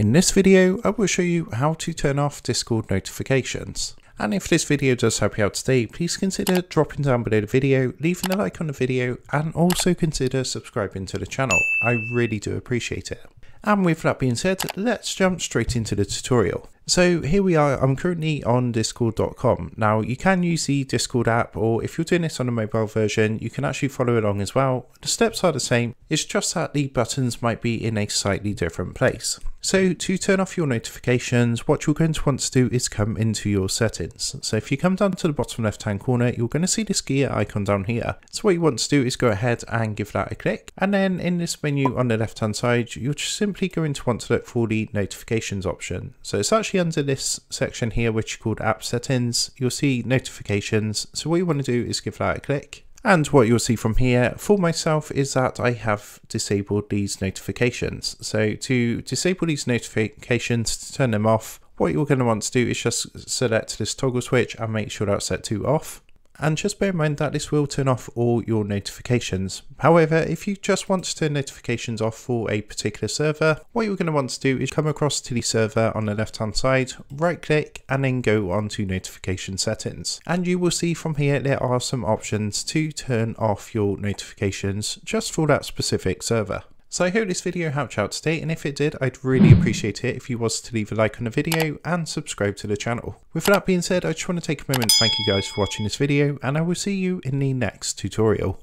In this video, I will show you how to turn off Discord notifications. And if this video does help you out today, please consider dropping down below the video, leaving a like on the video, and also consider subscribing to the channel. I really do appreciate it. And with that being said, let's jump straight into the tutorial. So here we are, I'm currently on discord.com. Now you can use the Discord app, or if you're doing this on a mobile version, you can actually follow along as well. The steps are the same, it's just that the buttons might be in a slightly different place. So to turn off your notifications, what you're going to want to do is come into your settings. So if you come down to the bottom left hand corner, you're going to see this gear icon down here. So what you want to do is go ahead and give that a click. And then in this menu on the left hand side, you're just simply going to want to look for the notifications option. So it's actually under this section here, which is called app settings. You'll see notifications, so what you want to do is give that a click, and what you'll see from here for myself is that I have disabled these notifications. So to disable these notifications, to turn them off, what you're going to want to do is just select this toggle switch and make sure that's set to off. And just bear in mind that this will turn off all your notifications. However, if you just want to turn notifications off for a particular server, what you're going to want to do is come across to the server on the left hand side, right click, and then go on to notification settings. And you will see from here there are some options to turn off your notifications just for that specific server. So I hope this video helped you out today, and if it did, I'd really appreciate it if you was to leave a like on the video and subscribe to the channel. With that being said, I just want to take a moment to thank you guys for watching this video, and I will see you in the next tutorial.